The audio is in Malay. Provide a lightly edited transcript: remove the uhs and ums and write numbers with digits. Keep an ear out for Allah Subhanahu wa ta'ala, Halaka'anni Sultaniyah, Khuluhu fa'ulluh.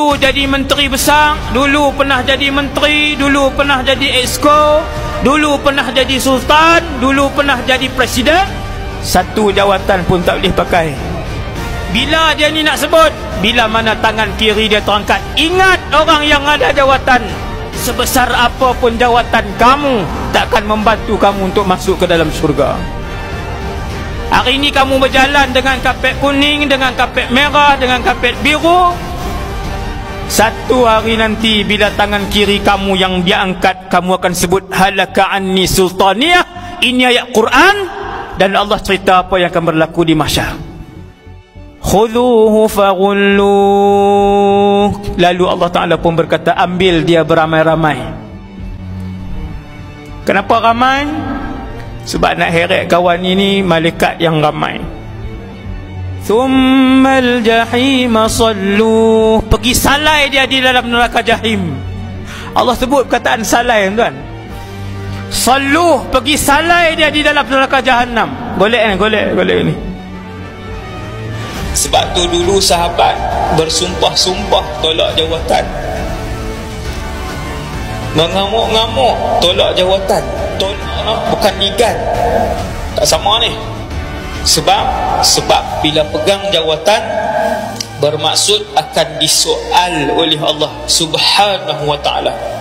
dulu jadi menteri besar, dulu pernah jadi menteri, dulu pernah jadi exco, dulu pernah jadi sultan, dulu pernah jadi presiden, satu jawatan pun tak boleh pakai. Bila dia ni nak sebut, bila mana tangan kiri dia terangkat, ingat orang yang ada jawatan, sebesar apa pun jawatan kamu, takkan membantu kamu untuk masuk ke dalam syurga. Hari ini kamu berjalan dengan kapet kuning, dengan kapet merah, dengan kapet biru. Satu hari nanti bila tangan kiri kamu yang diangkat, kamu akan sebut Halaka'anni Sultaniyah. Ini ayat Quran. Dan Allah cerita apa yang akan berlaku di mahsyar. Khuluhu fa'ulluh. Lalu Allah Ta'ala pun berkata, ambil dia beramai-ramai. Kenapa ramai? Sebab nak heret kawan ini malaikat yang ramai. Thummal jahima salluh. Pergi salai dia di dalam neraka jahim. Allah sebut perkataan salai, tuan. Salluh, pergi salai dia di dalam neraka jahannam. Golek kan? Golek ni. Sebab tu dulu sahabat bersumpah-sumpah tolak jawatan, mengamuk-ngamuk tolak jawatan. Bukan ikan, tak sama ni. Sebab bila pegang jawatan bermaksud akan disoal oleh Allah Subhanahu wa ta'ala.